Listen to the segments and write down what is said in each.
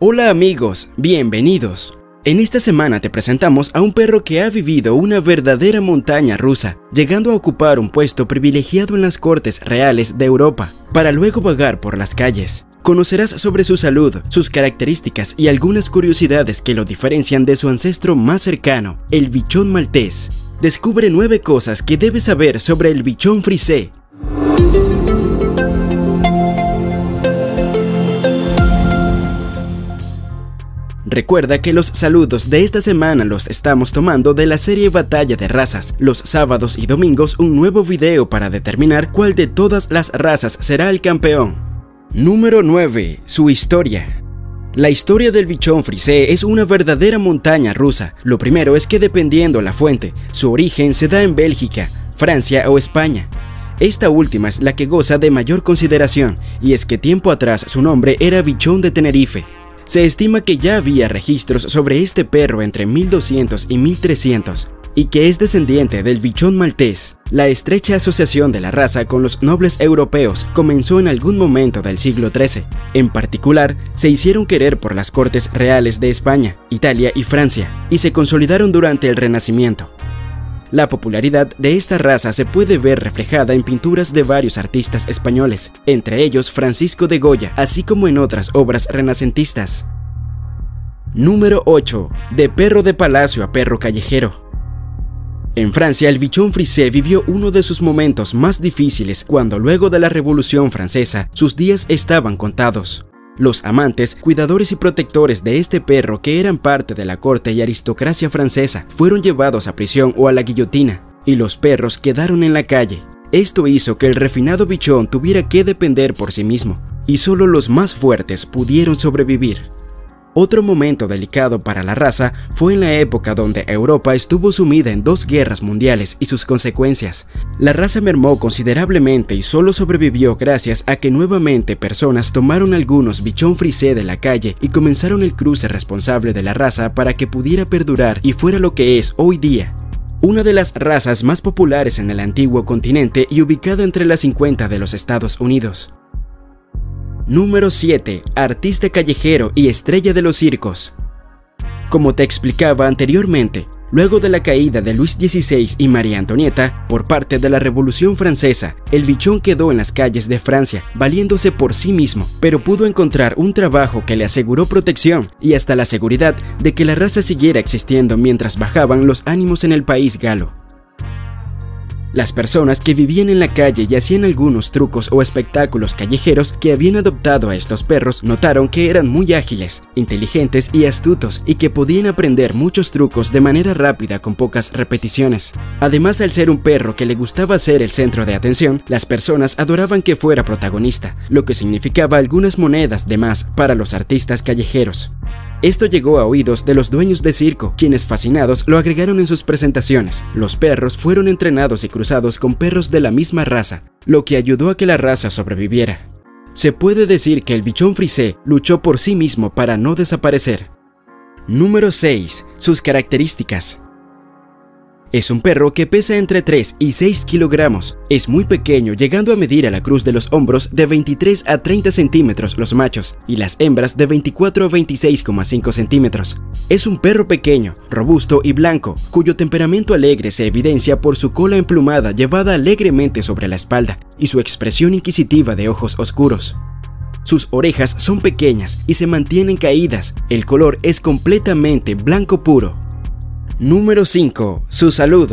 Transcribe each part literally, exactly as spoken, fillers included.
Hola amigos, bienvenidos. En esta semana te presentamos a un perro que ha vivido una verdadera montaña rusa, llegando a ocupar un puesto privilegiado en las cortes reales de Europa, para luego vagar por las calles. Conocerás sobre su salud, sus características y algunas curiosidades que lo diferencian de su ancestro más cercano, el bichón maltés. Descubre nueve cosas que debes saber sobre el bichón frisé. Recuerda que los saludos de esta semana los estamos tomando de la serie Batalla de Razas. Los sábados y domingos un nuevo video para determinar cuál de todas las razas será el campeón. Número nueve. Su historia. La historia del bichón frisé es una verdadera montaña rusa. Lo primero es que dependiendo la fuente, su origen se da en Bélgica, Francia o España. Esta última es la que goza de mayor consideración, y es que tiempo atrás su nombre era bichón de Tenerife. Se estima que ya había registros sobre este perro entre mil doscientos y mil trescientos, y que es descendiente del bichón maltés. La estrecha asociación de la raza con los nobles europeos comenzó en algún momento del siglo trece. En particular, se hicieron querer por las cortes reales de España, Italia y Francia, y se consolidaron durante el Renacimiento. La popularidad de esta raza se puede ver reflejada en pinturas de varios artistas españoles, entre ellos Francisco de Goya, así como en otras obras renacentistas. Número ocho. De perro de palacio a perro callejero. En Francia, el bichón frisé vivió uno de sus momentos más difíciles cuando, luego de la Revolución Francesa, sus días estaban contados. Los amantes, cuidadores y protectores de este perro, que eran parte de la corte y aristocracia francesa, fueron llevados a prisión o a la guillotina, y los perros quedaron en la calle. Esto hizo que el refinado bichón tuviera que depender por sí mismo, y solo los más fuertes pudieron sobrevivir. Otro momento delicado para la raza fue en la época donde Europa estuvo sumida en dos guerras mundiales y sus consecuencias. La raza mermó considerablemente y solo sobrevivió gracias a que nuevamente personas tomaron algunos bichón frisé de la calle y comenzaron el cruce responsable de la raza para que pudiera perdurar y fuera lo que es hoy día. Una de las razas más populares en el antiguo continente y ubicado entre las cincuenta de los Estados Unidos. Número siete. Artista callejero y estrella de los circos. Como te explicaba anteriormente, luego de la caída de Luis dieciséis y María Antonieta por parte de la Revolución Francesa, el bichón quedó en las calles de Francia, valiéndose por sí mismo, pero pudo encontrar un trabajo que le aseguró protección y hasta la seguridad de que la raza siguiera existiendo mientras bajaban los ánimos en el país galo. Las personas que vivían en la calle y hacían algunos trucos o espectáculos callejeros que habían adoptado a estos perros notaron que eran muy ágiles, inteligentes y astutos, y que podían aprender muchos trucos de manera rápida con pocas repeticiones. Además, al ser un perro que le gustaba ser el centro de atención, las personas adoraban que fuera protagonista, lo que significaba algunas monedas de más para los artistas callejeros. Esto llegó a oídos de los dueños de circo, quienes fascinados lo agregaron en sus presentaciones. Los perros fueron entrenados y cruzados con perros de la misma raza, lo que ayudó a que la raza sobreviviera. Se puede decir que el bichón frisé luchó por sí mismo para no desaparecer. Número seis. Sus características. Es un perro que pesa entre tres y seis kilogramos. Es muy pequeño, llegando a medir a la cruz de los hombros de veintitrés a treinta centímetros los machos y las hembras de veinticuatro a veintiséis coma cinco centímetros. Es un perro pequeño, robusto y blanco, cuyo temperamento alegre se evidencia por su cola emplumada llevada alegremente sobre la espalda y su expresión inquisitiva de ojos oscuros. Sus orejas son pequeñas y se mantienen caídas. El color es completamente blanco puro. Número cinco. Su salud.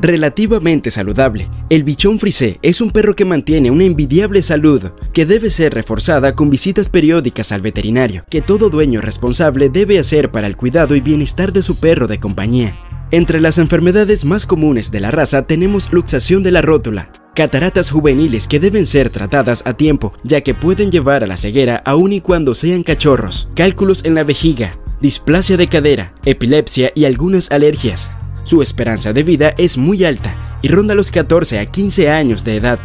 Relativamente saludable, el bichón frisé es un perro que mantiene una envidiable salud que debe ser reforzada con visitas periódicas al veterinario, que todo dueño responsable debe hacer para el cuidado y bienestar de su perro de compañía. Entre las enfermedades más comunes de la raza tenemos luxación de la rótula, cataratas juveniles que deben ser tratadas a tiempo, ya que pueden llevar a la ceguera aun y cuando sean cachorros, cálculos en la vejiga, displasia de cadera, epilepsia y algunas alergias. Su esperanza de vida es muy alta y ronda los catorce a quince años de edad.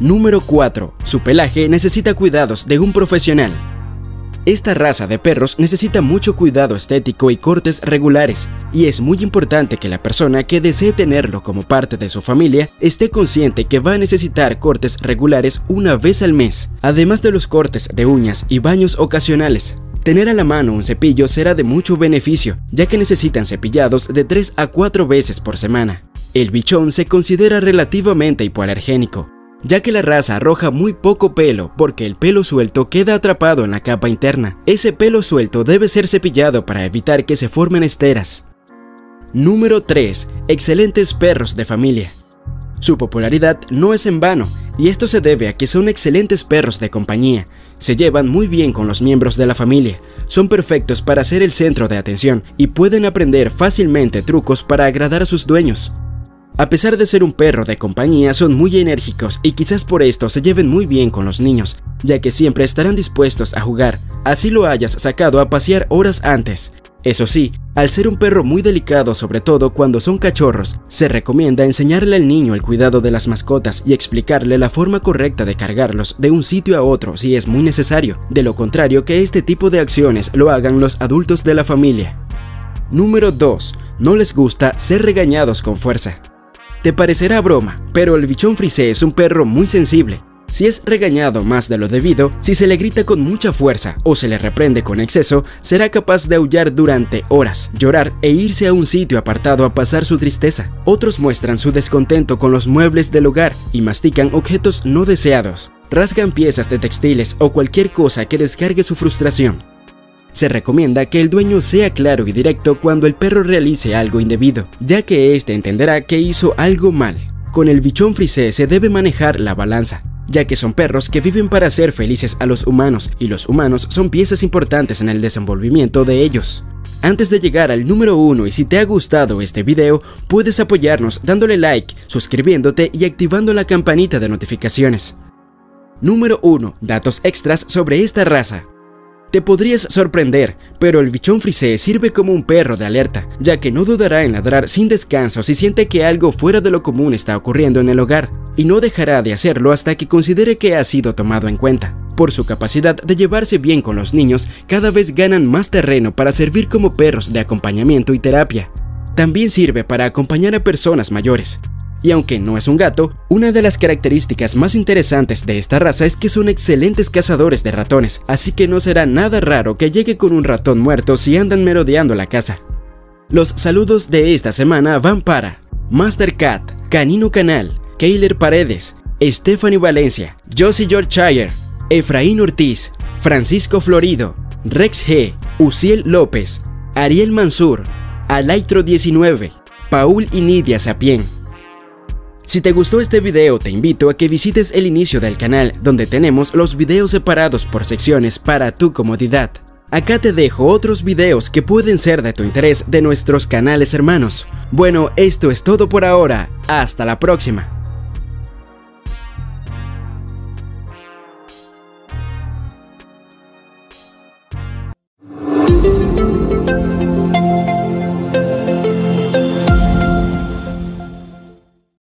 Número cuatro. Su pelaje necesita cuidados de un profesional. Esta raza de perros necesita mucho cuidado estético y cortes regulares, y es muy importante que la persona que desee tenerlo como parte de su familia esté consciente que va a necesitar cortes regulares una vez al mes, además de los cortes de uñas y baños ocasionales. Tener a la mano un cepillo será de mucho beneficio, ya que necesitan cepillados de tres a cuatro veces por semana. El bichón se considera relativamente hipoalergénico, ya que la raza arroja muy poco pelo porque el pelo suelto queda atrapado en la capa interna. Ese pelo suelto debe ser cepillado para evitar que se formen esteras. Número tres. Excelentes perros de familia. Su popularidad no es en vano, y esto se debe a que son excelentes perros de compañía. Se llevan muy bien con los miembros de la familia, son perfectos para ser el centro de atención y pueden aprender fácilmente trucos para agradar a sus dueños. A pesar de ser un perro de compañía, son muy enérgicos y quizás por esto se lleven muy bien con los niños, ya que siempre estarán dispuestos a jugar, así lo hayas sacado a pasear horas antes. Eso sí, al ser un perro muy delicado, sobre todo cuando son cachorros, se recomienda enseñarle al niño el cuidado de las mascotas y explicarle la forma correcta de cargarlos de un sitio a otro si es muy necesario, de lo contrario que este tipo de acciones lo hagan los adultos de la familia. Número dos. No les gusta ser regañados con fuerza. Te parecerá broma, pero el bichón frisé es un perro muy sensible. Si es regañado más de lo debido, si se le grita con mucha fuerza o se le reprende con exceso, será capaz de aullar durante horas, llorar e irse a un sitio apartado a pasar su tristeza. Otros muestran su descontento con los muebles del hogar y mastican objetos no deseados. Rasgan piezas de textiles o cualquier cosa que descargue su frustración. Se recomienda que el dueño sea claro y directo cuando el perro realice algo indebido, ya que éste entenderá que hizo algo mal. Con el bichón frisé se debe manejar la balanza, ya que son perros que viven para hacer felices a los humanos y los humanos son piezas importantes en el desenvolvimiento de ellos. Antes de llegar al número uno, y si te ha gustado este video, puedes apoyarnos dándole like, suscribiéndote y activando la campanita de notificaciones. Número uno. Datos extras sobre esta raza. Te podrías sorprender, pero el bichón frisé sirve como un perro de alerta, ya que no dudará en ladrar sin descanso si siente que algo fuera de lo común está ocurriendo en el hogar, y no dejará de hacerlo hasta que considere que ha sido tomado en cuenta. Por su capacidad de llevarse bien con los niños, cada vez ganan más terreno para servir como perros de acompañamiento y terapia. También sirve para acompañar a personas mayores. Y aunque no es un gato, una de las características más interesantes de esta raza es que son excelentes cazadores de ratones, así que no será nada raro que llegue con un ratón muerto si andan merodeando la casa. Los saludos de esta semana van para MasterCat, Canino Canal, Kayler Paredes, Stephanie Valencia, Josie George Shire, Efraín Ortiz, Francisco Florido, Rex G., Usiel López, Ariel Mansur, Alaitro diecinueve, Paul y Nidia Sapien. Si te gustó este video, te invito a que visites el inicio del canal, donde tenemos los videos separados por secciones para tu comodidad. Acá te dejo otros videos que pueden ser de tu interés de nuestros canales hermanos. Bueno, esto es todo por ahora. Hasta la próxima.